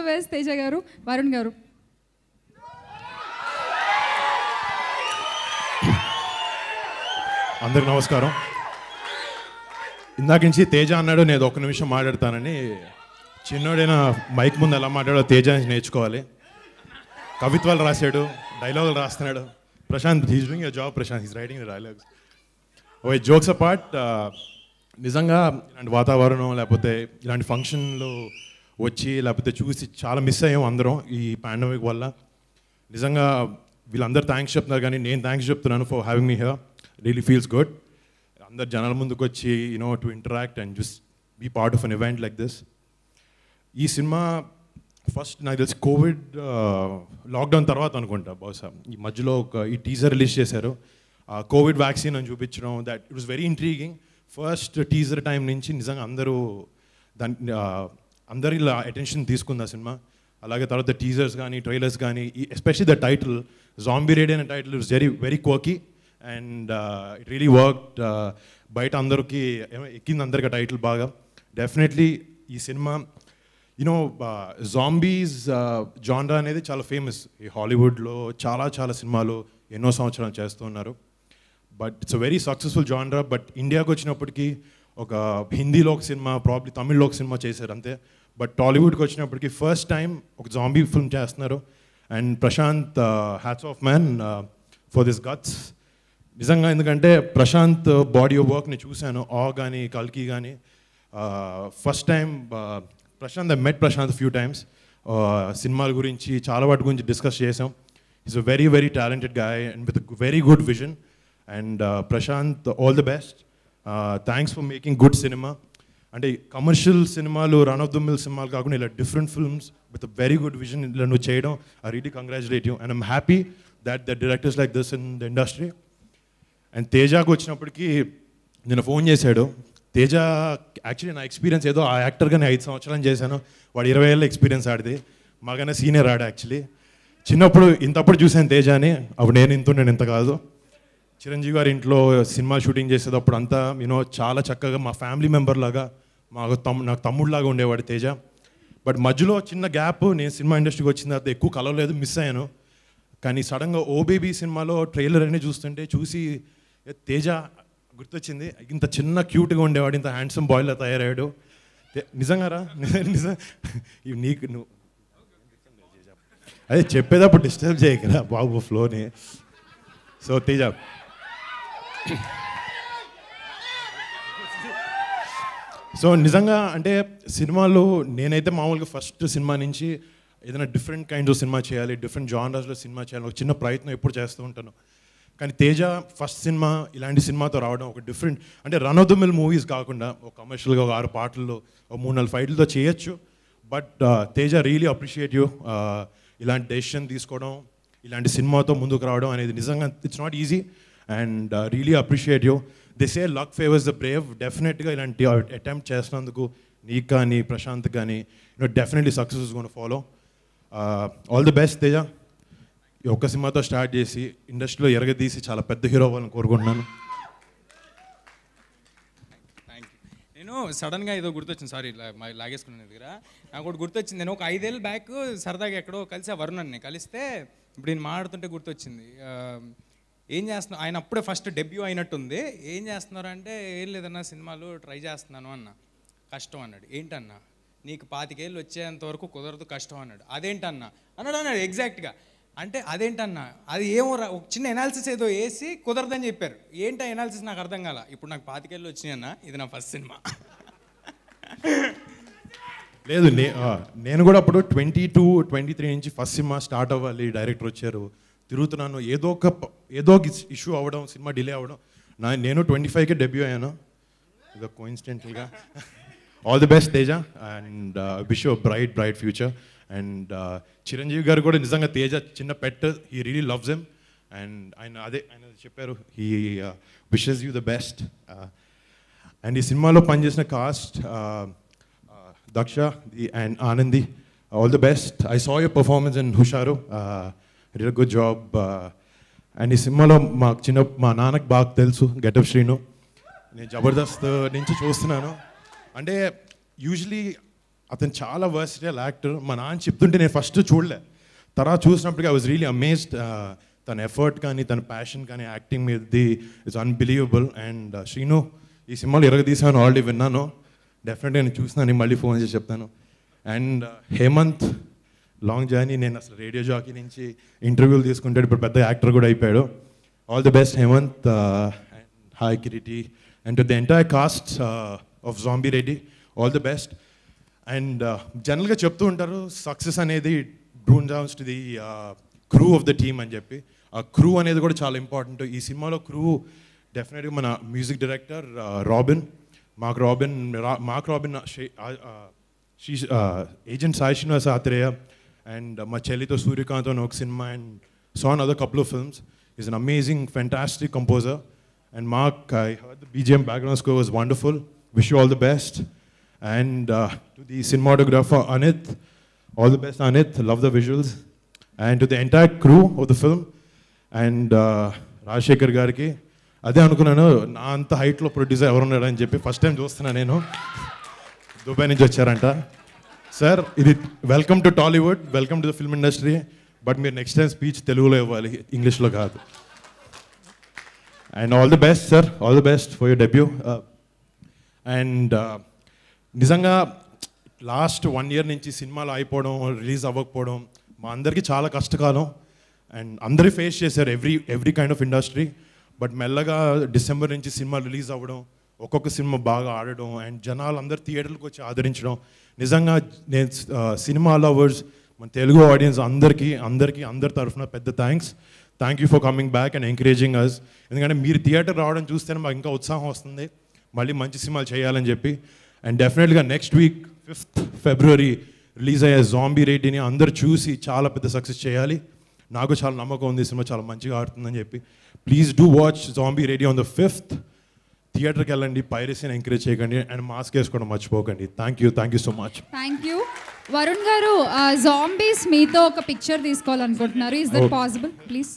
the best, Teja Garu, Varun Garu. अंदर नमस्कारम इंदाकिंची तेज అన్నాడు నేను ఒక నిమిషం మాట్లాడతానని చిన్నోడైనా మైక్ ముందు ఎలా మాట్లాడాలో తేజాని నేర్చుకోవాలి కవిత్వాలు రాసాడు డైలాగులు రాస్తున్నాడు Prashanth he is doing a job Prashanth he is writing the dialogues ఓయ్ జోక్స్ అపార్ట్ నిజంగా ఇలాంటి వాతావరణం లేకపోతే ఇలాంటి ఫంక్షన్లో వచ్చి లేకపోతే చూసి చాలా మిస్ అయ్యాం అందరం ఈ పాండమిక్ వల్ల నిజంగా వీళ్ళందరూ థాంక్స్ చెప్తున్నారు కానీ నేను థాంక్స్ చెప్తున్నాను for having me here really feels good andar janal munduku vachi you know to interact and just be part of an event like this ee cinema first na this covid lockdown tarvata anukunta bahusha ee madhyalo oka ee teaser release chesaru covid vaccine ani chupichadam that it was very intriguing first teaser time nunchi nijanga andaru andari la attention teeskundi aa cinema alage tarvata teasers gaani trailers gaani especially the title Zombie Reddy and title is very very quirky and it really worked బయట అందరికి ఎక్కింది అందరికి title బాగా definitely ఈ cinema you know zombies జానరా అనేది చాలా famous ఈ హాలీవుడ్లో చాలా చాలా సినిమాలు ఎన్నో సంవత్సరాలు చేస్తున్నారు but it's a very successful జానరా బట్ ఇండియాకి వచ్చినప్పటికీ ఒక హిందీలో ఒక సినిమా ప్రాబ్లీ తమిళ్లో ఒక సినిమా చేశారు అంతే బట్ టాలీవుడ్కి వచ్చినప్పటికీ ఫస్ట్ టైం ఒక జాంబీ ఫిల్మ్ చేస్తున్నారు and Prashanth hats off man for this guts నిజంగా ఎందుకంటే ప్రశాంత్ బాడీ ఆఫ్ వర్క్ని చూశాను ఆ కానీ కల్కి కానీ first time Prashanth I met Prashanth few times సినిమాల గురించి చాలా వాటి గురించి డిస్కస్ చేసాం is a very very talented guy and with very good vision and Prashanth all the best thanks for making good cinema అంటే కమర్షియల్ సినిమాలు రన్ ఆఫ్ ద మిల్ సినిమాలు కాకుండా ఇలా different films with very good vision ఇలా నువ్వు చేయడం I really congratulate you and I'm happy that the directors like this in the industry and తేజాకు వచ్చినప్పటికీ నేను ఫోన్ చేశాడు తేజ యాక్చువల్లీ నా ఎక్స్పీరియన్స్ ఏదో ఆ యాక్టర్గా నేను 5 సంవత్సరాలు చేశాను వాడు 20 ఏళ్ళ ఎక్స్పీరియన్స్ ఆడిది మాకన్నా సీనియర్ ఆడ యాక్చువల్లీ చిన్నప్పుడు ఇంతప్పుడు చూశాను తేజాని అప్పుడు నేను ఇంత నేను ఇంత కాదు చిరంజీవి గారి ఇంట్లో సినిమా షూటింగ్ చేసేటప్పుడు అంతా యూనో చాలా చక్కగా మా ఫ్యామిలీ మెంబర్ లాగా మాకు నాకు తమ్ముడులాగా ఉండేవాడు తేజ బట్ మధ్యలో చిన్న గ్యాప్ నేను సినిమా ఇండస్ట్రీకి వచ్చిన తర్వాత ఎక్కువ కలవలేదు మిస్ అయ్యాను కానీ సడన్గా ఓబేబీ సినిమాలో ట్రైలర్ అన్నీ చూస్తుంటే చూసి తేజ గుర్తొచ్చింది ఇంత చిన్న క్యూట్గా ఉండేవాడు ఇంత హ్యాండ్సమ్ బాయ్లా తయారయ్యాడు నిజంగా రా నిజం నీకు నువ్వు అదే చెప్పేటప్పుడు డిస్టర్బ్ చేయకరా బాబు ఫ్లోని సో తేజ సో నిజంగా అంటే సినిమాలో నేనైతే మామూలుగా ఫస్ట్ సినిమా నుంచి ఏదైనా డిఫరెంట్ కైండ్స్ ఆఫ్ సినిమా చేయాలి డిఫరెంట్ జానర్స్లో సినిమా చేయాలి ఒక చిన్న ప్రయత్నం ఎప్పుడు చేస్తూ ఉంటాను కానీ తేజ ఫస్ట్ సినిమా ఇలాంటి సినిమాతో రావడం ఒక డిఫరెంట్ అంటే run of the mill movies కాకుండా ఒక కమర్షియల్గా ఒక 6 పాటల్లో ఒక 3-4 ఫైట్లతో చేయొచ్చు but Teja really appreciate you ఇలాంటి డెసిషన్ తీసుకోవడం ఇలాంటి సినిమాతో ముందుకు రావడం అనేది నిజంగా it's not easy and really appreciate you they say luck favours the brave డెఫినెట్గా ఇలాంటి అటెంప్ట్ చేసినందుకు నీకు కానీ ప్రశాంత్ కానీ you know definitely success is gonna follow all the best Teja ఈ ఒక్క సినిమాతో స్టార్ట్ చేసి ఇండస్ట్రీలో ఎరగదీసి చాలా పెద్ద హీరో అవ్వాలని కోరుకుంటున్నాను థ్యాంక్ యూ నేను సడన్గా ఏదో గుర్తొచ్చింది సారీ లాగేసుకున్నాను దగ్గర నాకు ఒకటి గుర్తొచ్చింది నేను ఒక 5 ఏళ్ళ బ్యాక్ సరదాగా ఎక్కడో కలిసి వరుణ్ని కలిస్తే ఇప్పుడు నేను మాట్లాడుతుంటే గుర్తొచ్చింది ఏం చేస్తున్నావు ఆయన అప్పుడే ఫస్ట్ డెబ్యూ అయినట్టుంది ఏం చేస్తున్నారు అంటే ఏం లేదన్నా సినిమాలు ట్రై చేస్తున్నాను అన్న కష్టం అన్నాడు ఏంటన్నా నీకు 25 ఏళ్ళు వచ్చేంత వరకు కుదరదు కష్టం అన్నాడు అదేంటన్నాడు ఎగ్జాక్ట్గా అంటే అదేంటన్నా అది ఏమో ఒక చిన్న ఎనాలిసిస్ ఏదో వేసి కుదరదని చెప్పారు ఏంటో ఎనాలిసిస్ నాకు అర్థం కాల ఇప్పుడు నాకు 25 ఏళ్ళు వచ్చినాయన్న ఇది నా ఫస్ట్ సినిమా లేదు నేను కూడా అప్పుడు 22-23 నుంచి ఫస్ట్ సినిమా స్టార్ట్ అవ్వాలి డైరెక్టర్ వచ్చారు తిరుగుతున్నాను ఏదో ఒక ఇష్యూ అవ్వడం సినిమా డిలే అవ్వడం నేను 25కే డెబ్యూ అయ్యాను ఇదో కోఇన్సిడెంటల్గా all the best Teja and wish you bright future and Chiranjeevi garu కూడా నిజంగా తేజ చిన్న pet he really loves him and ఆయన చెప్పారు he wishes you the best and ఈ సినిమాలో పనిచేసిన cast Daksha and Anandi all the best I saw your performance in Husharu real good job and ఈ సినిమాలో మా నాన్నకు బాగా తెలుసు గెటప్ శ్రీను నేను జబర్దస్త్ నుంచి చూస్తున్నాను అంటే యూజువలీ అతను చాలా వర్సటైల్ యాక్టర్. మా నాన్న చెప్తుంటే నేను ఫస్ట్ చూడలే, తర్వాత చూసినప్పటికీ ఐ వాజ్ రియలీ అమేజ్డ్. తన ఎఫర్ట్ కానీ తన ప్యాషన్ కానీ యాక్టింగ్ మీదది ఇట్స్ అన్బిలీవబుల్. అండ్ శ్రీను ఈ సినిమాలో ఎరగదీసాను, ఆల్రెడీ విన్నాను, డెఫినెట్గా నేను చూసినాను, మళ్ళీ ఫోన్ చేసి చెప్తాను. అండ్ హేమంత్ లాంగ్ జర్నీ, నేను అసలు రేడియో జాకీ నుంచి ఇంటర్వ్యూలు తీసుకుంటాడు, ఇప్పుడు పెద్ద యాక్టర్ కూడా అయిపోయాడు. All the best Hemanth. Hi Kiriti and to the entire cast of zombie Reddy, all the best. And జనరల్గా చెప్తూ ఉంటారు సక్సెస్ అనేది డ్రూన్ downs to the crew of the team అని చెప్పి, ఆ క్రూ అనేది కూడా చాలా ఇంపార్టెంట్. ఈ సినిమాలో క్రూ డెఫినెట్గా మన music director Robin, Mark Robin agent Sai Srinivasa Athreya, and మా చెల్లితో సూర్యకాంత్ అని ఒక సినిమా, and some other couple of films. Is an amazing fantastic composer. And Mark, I heard the BGM background score was wonderful. Wish you all the best. And to the cinematographer Anith, all the best Anith, love the visuals. And to the entire crew of the film. And Rajshekhar gariki adhe anukunnanu, na anta height lo producer evaru unnadu ani cheppi first time chustunna nenu. Dubai nunchi vacharanta sir, idi welcome to Tollywood, welcome to the film industry, but meer next time speech telugulo ivvali, english lo kaadu. And all the best sir, all the best for your debut. నిజంగా last 1 year నుంచి సినిమాలు అయిపోవడం, release అవ్వకపోవడం మా అందరికీ చాలా కష్టకాలం. And అందరూ ఫేస్ చేశారు, every kind of industry. But మెల్లగా డిసెంబర్ నుంచి సినిమా రిలీజ్ అవ్వడం, ఒక్కొక్క సినిమా బాగా ఆడడం, అండ్ జనాలు అందరు థియేటర్లకు వచ్చి ఆదరించడం, నిజంగా నేను సినిమా లవర్స్ మన తెలుగు ఆడియన్స్ అందరి తరఫున పెద్ద thank you for coming back and encouraging us. ఎందుకంటే మీరు థియేటర్ రావడం చూస్తేనే మాకు ఇంకా ఉత్సాహం వస్తుంది మళ్ళీ మంచి సినిమాలు చేయాలని చెప్పి. And definitely next week 5th February release ayya Zombie Reddy ni andaru chusi chaala pedda success cheyali. Naaku chaala namakam undi cinema chaala manchiga aadutundani cheppi please do watch Zombie Reddy on the 5th. Theater ki ellandi, piracy ni encourage cheyakandi, and mask eskodam marchipokandi. Thank you so much. Thank you Varun garu. Zombies meetho oka picture teeskoval anukuntunnaru, is that possible please?